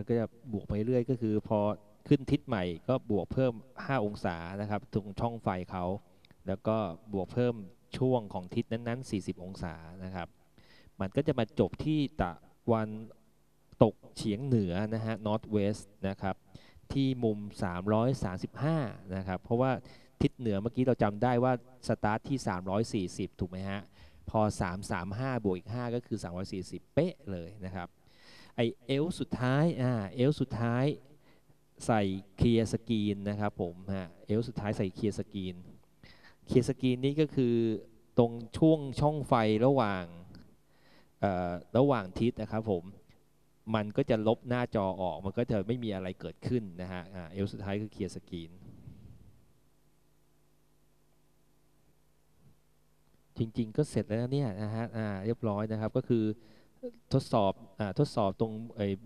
ก็จะบวกไปเรื่อยก็คือพอขึ้นทิศใหม่ก็บวกเพิ่ม5องศานะครับตรงช่องไฟเขาแล้วก็บวกเพิ่มช่วงของทิศนั้นๆ40องศานะครับมันก็จะมาจบที่ตะวันตกเฉียงเหนือนะฮะ northwest นะครับที่มุม335นะครับเพราะว่าทิศเหนือเมื่อกี้เราจำได้ว่าสตาร์ทที่340ถูกไหมฮะพอ335บวกอีก5ก็คือ340เป๊ะเลยนะครับไอเอลสุดท้ายใส่เคลียร์สกรีนนะครับผมฮะเอลสุดท้ายใส่เคลียร์สกรีนนี้ก็คือตรงช่วงช่องไฟระหว่างทิศนะครับผมมันก็จะลบหน้าจอออกมันก็จะไม่มีอะไรเกิดขึ้นนะฮะเอลสุดท้ายคือเคลียร์สกรีนจริงๆก็เสร็จแล้วเนี่ยนะฮะเรียบร้อยนะครับก็คือทดสอบตรง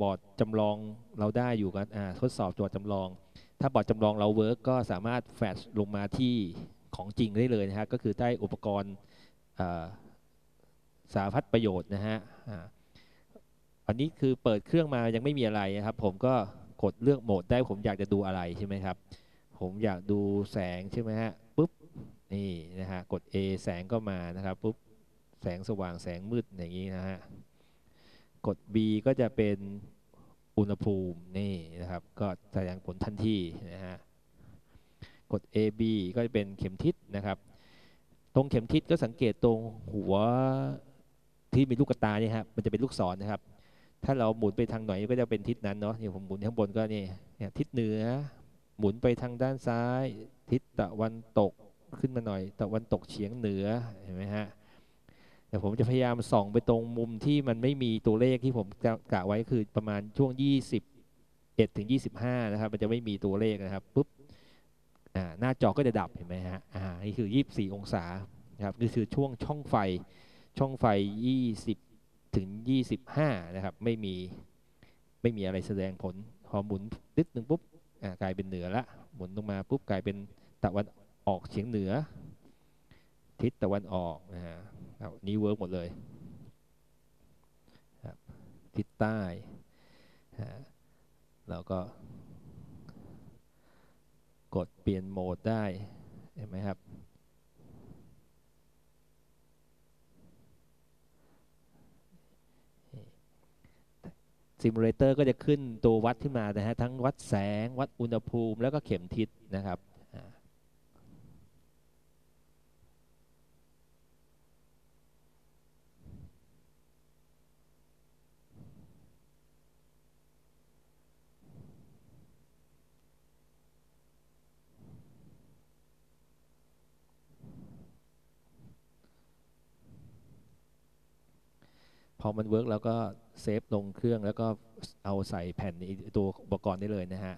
บอร์ดจำลองเราได้อยู่กันทดสอบตัวจำลองถ้าบอร์ดจำลองเราเวิร์กก็สามารถแฟลชลงมาที่ ของจริงได้เลยนะฮะก็คือได้อุปกรณ์สารพัดประโยชน์นะฮะอันนี้คือเปิดเครื่องมายังไม่มีอะไรนะครับผมก็กดเลือกโหมดได้ผมอยากจะดูอะไรใช่ไหมครับผมอยากดูแสงใช่ไหมฮะปุ๊บนี่นะฮะกด A แสงก็มานะครับปุ๊บแสงสว่างแสงมืดอย่างนี้นะฮะกด B ก็จะเป็นอุณหภูมินี่นะครับก็แสดงผลทันทีนะฮะกด AB ก็จะเป็นเข็มทิศนะครับตรงเข็มทิศก็สังเกตตรงหัวที่มีลูกตาเนี่ยฮะมันจะเป็นลูกศรนะครับถ้าเราหมุนไปทางไหนก็จะเป็นทิศนั้นเนาะอย่างผมหมุนข้างบนก็นี่ทิศเหนือหมุนไปทางด้านซ้ายทิศตะวันตกขึ้นมาหน่อยตะวันตกเฉียงเหนือเห็นไหมฮะแต่ผมจะพยายามส่องไปตรงมุมที่มันไม่มีตัวเลขที่ผมกะไว้คือประมาณช่วง21 ถึง 25นะครับมันจะไม่มีตัวเลขนะครับปุ๊บหน้าจอก็จะดับเห็นไหมฮะนี่คือ24องศานะครับนี่คือช่วงช่องไฟ20 ถึง 25นะครับไม่มีอะไรแสดงผลพอหมุนนิดนึงปุ๊บกลายเป็นเหนือละหมุนลงมาปุ๊บกลายเป็นตะวันออกเฉียงเหนือทิศตะวันออกนะฮะนี่เวิร์กหมดเลยทิศใต้เราก็กดเปลี่ยนโหมดได้เห็นไหมครับซิมูเลเตอร์ก็จะขึ้นตัววัดขึ้นมานะฮะทั้งวัดแสงวัดอุณหภูมิแล้วก็เข็มทิศนะครับพอมันเวิร์กแล้วก็เซฟลงเครื่องแล้วก็เอาใส่แผ่นตัวอุปกรณ์ได้เลยนะฮะ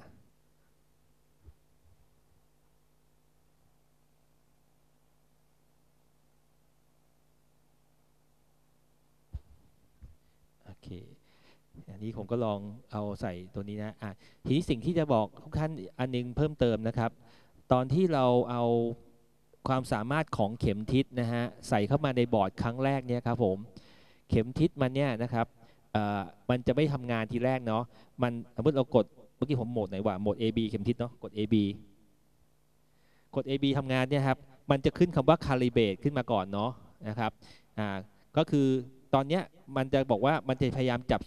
โอเคอันนี้ผมก็ลองเอาใส่ตัวนี้นะทีนี้สิ่งที่จะบอกทุกท่านอันนึงเพิ่มเติมนะครับตอนที่เราเอาความสามารถของเข็มทิศนะฮะใส่เข้ามาในบอร์ดครั้งแรกเนี่ยครับผมเข็มทิศมันเนี่ยนะครับมันจะไม่ทำงานทีแรกเนาะมันสมมติเรากดเมื่อกี้ผมโหมดไหนวะโหมด AB เข็มทิศเนาะกด AB ทำงานเนี่ยครับมันจะขึ้นคำว่า calibrate ขึ้นมาก่อนเนาะนะครับก็คือตอนเนี้ยมันจะบอกว่ามันจะพยายามจับ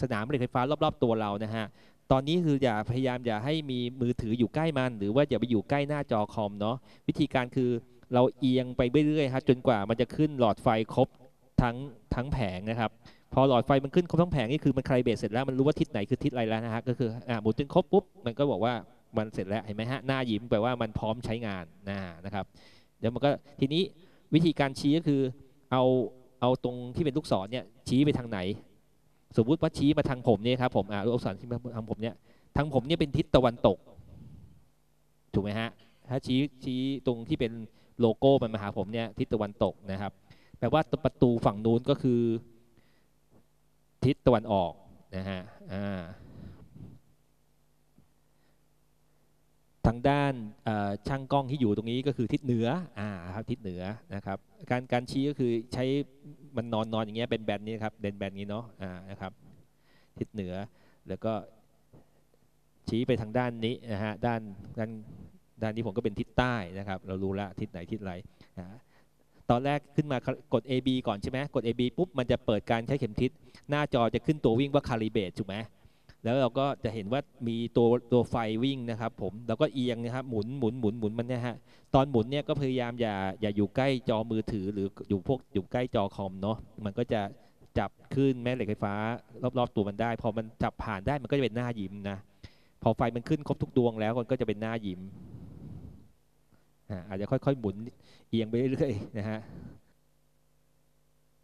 สนามไฟฟ้ารอบๆตัวเรานะฮะตอนนี้คืออย่าพยายามอย่าให้มีมือถืออยู่ใกล้มันหรือว่าอย่าไปอยู่ใกล้หน้าจอคอมเนาะวิธีการคือเราเอียงไปเรื่อยๆครับจนกว่ามันจะขึ้นหลอดไฟครบทั้งแผงนะครับพอหลอดไฟมันขึ้นครบทั้งแผงนี่คือมันคลายเบสเสร็จแล้วมันรู้ว่าทิศไหนคือทิศอะไรแล้วนะฮะก็คือหมุนจนครบปุ๊บมันก็บอกว่ามันเสร็จแล้วเห็นไหมฮะหน้ายิ้มแปลว่ามันพร้อมใช้งานนะครับเดี๋ยวมันก็ทีนี้วิธีการชี้ก็คือเอาตรงที่เป็นลูกศรเนี่ยชี้ไปทางไหนสมมุติว่าชี้มาทางผมเนี่ยครับผมลูกศรที่มาทางผมเนี่ยเป็นทิศตะวันตกถูกไหมฮะถ้าชี้ตรงที่เป็นโลโก้มันมาหาผมเนี่ยทิศตะวันตกนะครับแปลว่าประตูฝั่งนู้นก็คือทิศตะวันออกนะฮะทางด้านช่างกล้องที่อยู่ตรงนี้ก็คือทิศเหนือครับทิศเหนือนะครับการชี้ก็คือใช้มันนอนอย่างเงี้ยเป็นแบนนี้ครับเด่นแบนนี้เนาะนะครับทิศเหนือแล้วก็ชี้ไปทางด้านนี้นะฮะด้านนี้ผมก็เป็นทิศใต้นะครับเรารู้ละทิศไหนทิศอะไรตอนแรกขึ้นมากด AB ก่อนใช่ไหมกด AB ปุ๊บมันจะเปิดการใช้เข็มทิศหน้าจอจะขึ้นตัววิ่งว่า calibrate ถูกไหมแล้วเราก็จะเห็นว่ามีตัวไฟวิ่งนะครับผมแล้วก็เอียงนะครับหมุนมันเนี่ยฮะตอนหมุนเนี่ยก็พยายามอย่าอยู่ใกล้จอมือถือหรืออยู่ใกล้จอคอมเนาะมันก็จะจับขึ้นแม่เหล็กไฟฟ้ารอบๆตัวมันได้พอมันจับผ่านได้มันก็จะเป็นหน้ายิ้มนะพอไฟมันขึ้นครบทุกดวงแล้วมันก็จะเป็นหน้ายิ้มอาจจะค่อยๆหมุนเอียงไปเรื่อยๆนะฮะ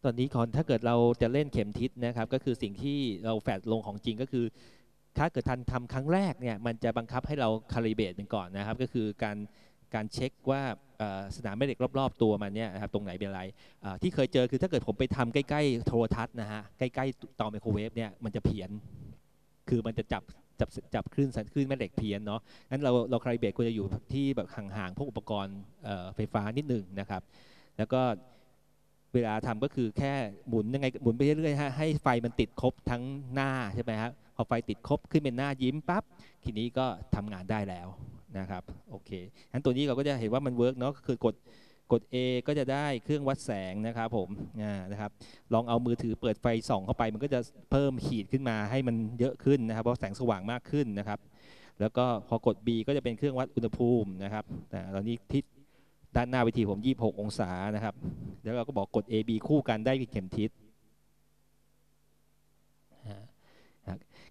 ตอนนี้ก่อนถ้าเกิดเราจะเล่นเข็มทิศนะครับก็คือสิ่งที่เราแฟดลงของจริงก็คือถ้าเกิดทันทำครั้งแรกเนี่ยมันจะบังคับให้เราคาลิเบตก่อนนะครับก็คือการเช็คว่าสนามแม่เหล็กรอบๆตัวมันเนี่ยนะครับตรงไหนเป็นอะไรที่เคยเจอคือถ้าเกิดผมไปทำใกล้ๆโทรทัศน์นะฮะใกล้ๆเตาไมโครเวฟเนี่ยมันจะเพี้ยนคือมันจะจับ จับคลื่นแม่เหล็กเพี้ยนเนาะงั้นเราคาลิเบรตควรจะอยู่ที่แบบห่างๆพวกอุปกรณ์ไฟฟ้านิดหนึ่งนะครับแล้วก็เวลาทำก็คือแค่หมุนยังไงหมุนไปเรื่อยๆฮะให้ไฟมันติดครบทั้งหน้าใช่ไหมครับพอไฟติดครบขึ้นเป็นหน้ายิ้มปั๊บทีนี้ก็ทำงานได้แล้วนะครับโอเคงั้นตัวนี้เราก็จะเห็นว่ามันเวิร์กเนาะคือกดA ก็จะได้เครื่องวัดแสงนะครับผมนะครับลองเอามือถือเปิดไฟส่องเข้าไปมันก็จะเพิ่มขีดขึ้นมาให้มันเยอะขึ้นนะครับเพราะแสงสว่างมากขึ้นนะครับแล้วก็พอกด B ก็จะเป็นเครื่องวัดอุณหภูมินะครับตอนนี้ที่ด้านหน้าเวทีผม26องศานะครับแล้วเราก็บอกกด AB คู่กันได้เข็มทิศ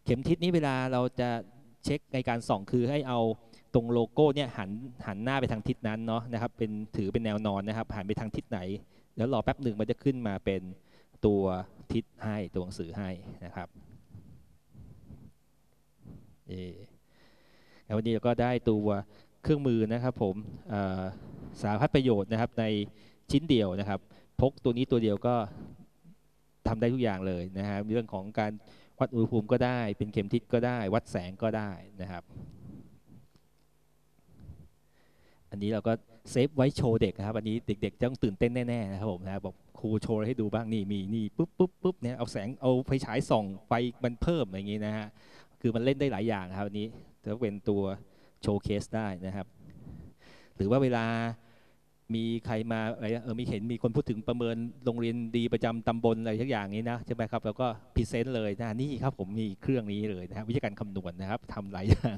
เข็มทิศนี้เวลาเราจะเช็คในการส่องคือให้เอาตรงโลโก้เนี่ยหันหน้าไปทางทิศนั้นเนาะนะครับเป็นถือเป็นแนวนอนนะครับหันไปทางทิศไหนแล้วรอแป๊บหนึ่งมันจะขึ้นมาเป็นตัวทิศให้ตัวหนังสือให้นะครับวันนี้เราก็ได้ตัวเครื่องมือนะครับผมสารพัดประโยชน์นะครับในชิ้นเดียวนะครับพกตัวนี้ตัวเดียวก็ทำได้ทุกอย่างเลยนะครับเรื่องของการวัดอุณหภูมิก็ได้เป็นเข็มทิศก็ได้วัดแสงก็ได้นะครับอันนี้เราก็เซฟไว้โชว์เด็กนะครับอันนี้เด็กๆต้องตื่นเต้นแน่ๆนะครับผมนะบอกครูโชว์ให้ดูบ้างนี่มีนี่ปุ๊บเนี่ยเอาแสงเอาไฟฉายส่องไฟมันเพิ่มอย่างนี้นะฮะคือมันเล่นได้หลายอย่างครับอันนี้ถือเป็นตัวโชว์เคสได้นะครับหรือว่าเวลามีใครมาอะไรมีเห็นมีคนพูดถึงประเมินโรงเรียนดีประจำตำบลอะไรทุกอย่างนี้นะใช่ไหมครับแล้วก็พรีเซนต์เลยนะนี่ครับผมมีเครื่องนี้เลยนะครับวิธีการคำนวณนะครับทำหลายอย่าง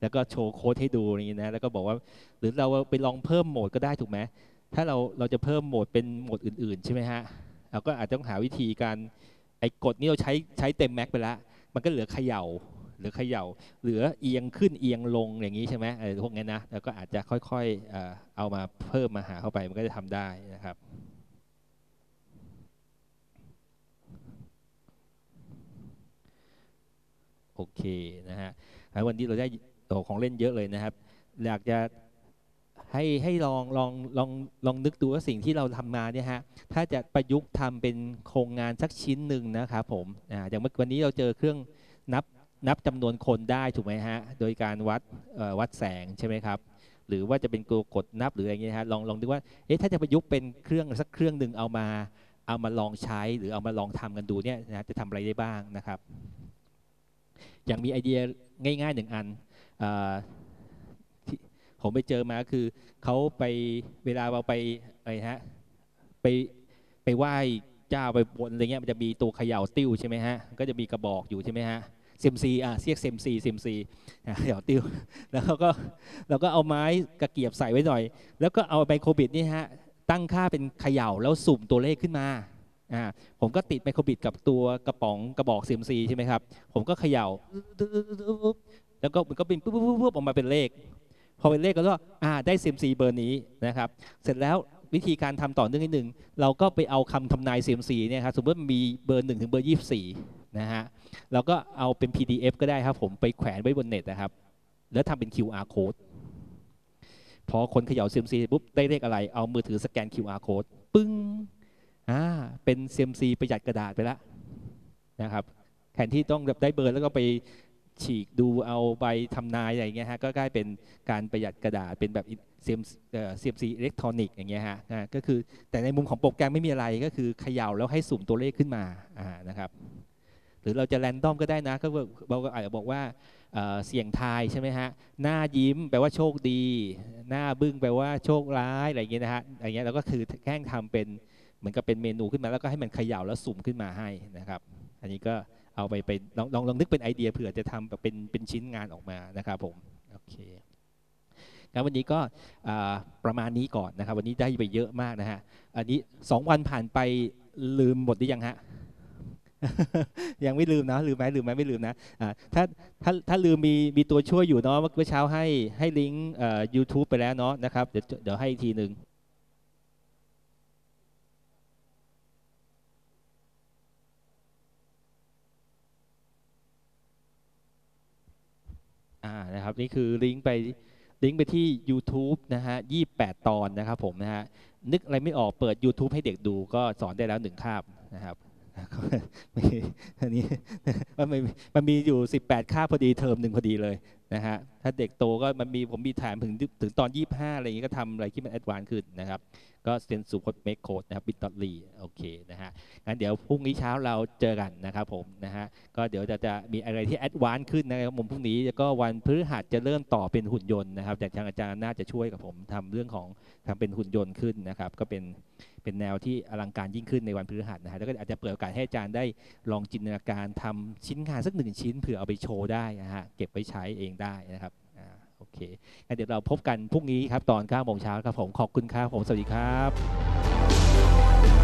แล้วก็โชว์โค้ดให้ดูอย่างนี้นะแล้วก็บอกว่าหรือเราไปลองเพิ่มโหมดก็ได้ถูกไหมถ้าเราจะเพิ่มโหมดเป็นโหมดอื่นๆใช่ไหมฮะเราก็อาจจะต้องหาวิธีการไอ้กดนี้เราใช้เต็มแม็กไปแล้วมันก็เหลือเขย่าเหลือเอียงขึ้นเอียงลงอย่างนี้ใช่ไหมพวกนี้นะแล้วก็อาจจะค่อยๆเอามาเพิ่มมาหาเข้าไปมันก็จะทำได้นะครับโอเคนะฮะวันนี้เราได้ของเล่นเยอะเลยนะครับอยากจะให้ลองนึกดูว่าสิ่งที่เราทำมาเนี่ยฮะถ้าจะประยุกต์ทำเป็นโครงงานสักชิ้นหนึ่งนะครับผมอย่างวันนี้เราเจอเครื่องนับจำนวนคนได้ถูกไหมฮะโดยการวัดแสงใช่ไหมครับหรือว่าจะเป็นกดนับหรืออะไรอย่างเงี้ยฮะลองดูว่าเอ๊ะถ้าจะประยุกต์เป็นเครื่องสักเครื่องหนึ่งเอามาลองใช้หรือเอามาลองทำกันดูเนี่ยนะจะทำอะไรได้บ้างนะครับอย่างมีไอเดียง่ายๆหนึ่งอันผมไปเจอมาคือเขาไปเวลาเราไปอะไรฮะไปไหว้เจ้าไปบนอะไรเงี้ยมันจะมีตัวเขย่าติ้วใช่ไหมฮะก็จะมีกระบอกอยู่ใช่ไหมฮะเซมซีเรียกเซมซีเขย่าติ้วแล้วก็เราก็เอาไม้กระเกียบใส่ไว้หน่อยแล้วก็เอาไมโครบิตนี่ฮะตั้งค่าเป็นเขย่าแล้วสุ่มตัวเลขขึ้นมาผมก็ติดไมโครบิตกับตัวกระป๋องกระบอกเซมซีใช่ไหมครับผมก็เขย่าแล้วก็มันก็เป็นปุ๊บออกมาเป็นเลขพอเป็นเลขก็ได้เซมซีเบอร์นี้นะครับเสร็จแล้ววิธีการทำต่อเนื่องนิดหนึ่งเราก็ไปเอาคำทำนายเซมซีเนี่ยครับสมมติมีเบอร์1ถึงเบอร์24นะฮะเราก็เอาเป็น PDF ก็ได้ครับผมไปแขวนไว้บนเน็ตนะครับแล้วทำเป็น QR code พอคนเขย่าเซมซีปุ๊บได้เลขอะไรเอามือถือสแกน QR code ปึ้งเป็นเซมซีประหยัดกระดาษไปแล้วนะครับแทนที่ต้องได้เบอร์แล้วก็ไปฉีกดูเอาใบทำนายอะไรเงี้ยฮะก็กลายเป็นการประหยัดกระดาษเป็นแบบเซมซีอิเล็กทรอนิกส์อย่างเงี้ยฮะก็คือแต่ในมุมของโปรแกรมไม่มีอะไรก็คือเขย่าแล้วให้สุ่มตัวเลขขึ้นมานะครับหรือเราจะแรนดอมก็ได้นะก็เราอาจจะบอกว่าเสี่ยงทายใช่ไหมฮะหน้ายิ้มแปลว่าโชคดีหน้าบึ้งแปลว่าโชคร้ายอะไรเงี้ยนะฮะอะไรเงี้ยเราก็คือแกล้งทำเป็นเหมือนกับเป็นเมนูขึ้นมาแล้วก็ให้มันเขย่าแล้วสุ่มขึ้นมาให้นะครับอันนี้ก็เอาไปลองนึกเป็นไอเดียเผื่อจะทำแบบเป็นชิ้นงานออกมานะครับผมโอเคงั้นวันนี้ก็ประมาณนี้ก่อนนะครับวันนี้ได้ไปเยอะมากนะฮะอันนี้2วันผ่านไปลืมหมดหรือยังฮะ ยังไม่ลืมนะลืมไหมไม่ลืมนะถ้าลืมมีตัวช่วยอยู่เนาะเมื่อเช้าให้ลิงก์ YouTube ไปแล้วเนาะนะครับเดี๋ยวให้อีกทีหนึ่งนะครับนี่คือลิงก์ไปที่ YouTube นะฮะ28ตอนนะครับผมนะฮะนึกอะไรไม่ออกเปิด YouTube ให้เด็กดูก็สอนได้แล้ว1 คาบนะครับ อันนี้มันมีอยู่18ค่าพอดีเทอมหนึ่งพอดีเลยนะฮะถ้าเด็กโตก็มันมีผมมีฐานถึงตอน25อะไรอย่างนี้ก็ทำอะไรที่มันแอดวานซ์ขึ้นนะครับก็เซ็นสุพจน์เมคโคดนะครับบิตต์ลีโอเคนะฮะงั้นเดี๋ยวพรุ่งนี้เช้าเราเจอกันนะครับผมนะฮะก็เดี๋ยวจะมีอะไรที่แอดวานซ์ขึ้นนะครับผมพรุ่งนี้ก็วันพฤหัสจะเริ่มต่อเป็นหุ่นยนต์นะครับแต่ทางอาจารย์น่าจะช่วยกับผมทำเรื่องของทำเป็นหุ่นยนต์ขึ้นนะครับก็เป็นแนวที่อลังการยิ่งขึ้นในวันพฤหัสนะฮะแล้วก็อาจจะเปิดโอกาสให้อาจารย์ได้ลองจินตนาการทำชิ้นงานสัก1ชิ้นเผื่อเอาไปโชว์ได้นะฮะเก็บไว้ใช้เองได้นะครับโอเคงั้นเดี๋ยวเราพบกันพรุ่งนี้ครับตอน9 โมงเช้าครับผมขอบคุณครับผมสวัสดีครับ